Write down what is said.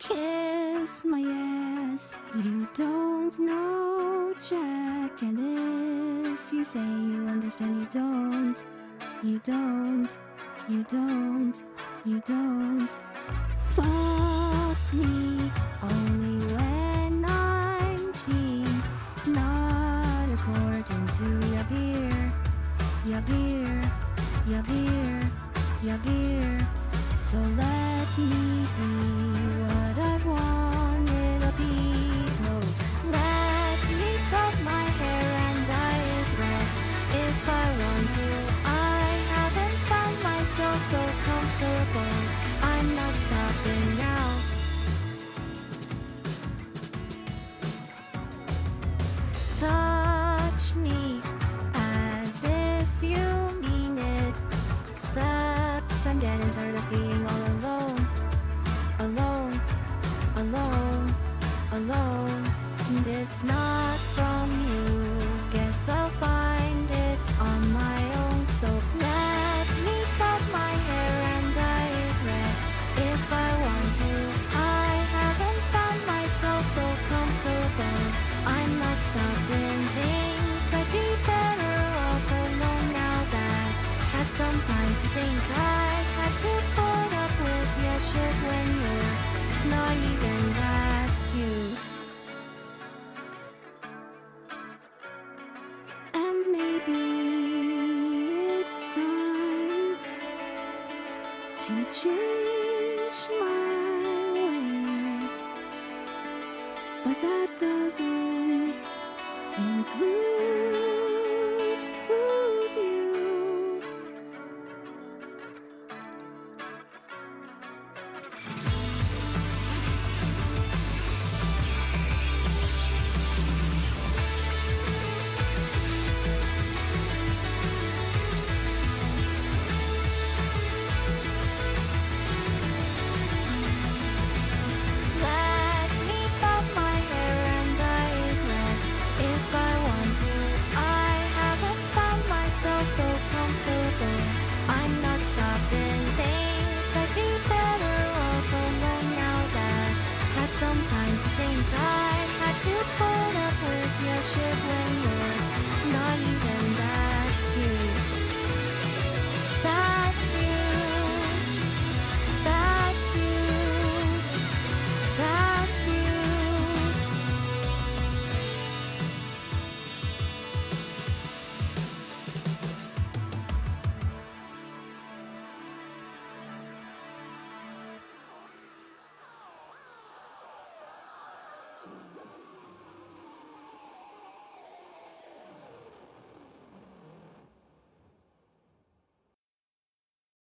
Kiss my ass, you don't know Jack. And if you say you understand, you don't. You don't, you don't, you don't. Fuck me, only when I'm keen. Not according to your beer. Your beer, your beer, your beer. So let me be what I've wanted to be. So let me cut my hair and dye it red if I want to. I haven't found myself so comfortable. I'm not stopping now. Touch me as if you mean it. Except I'm getting tired of being alone, and it's not from you. Guess I'll find it on my own. So let me cut my hair and dye it red if I want to. I haven't found myself so comfortable. I'm not stopping things. I'd be better off alone now that had some time to think. I had to put up with your shit when you're not even that. And maybe it's time to change my ways, but that doesn't include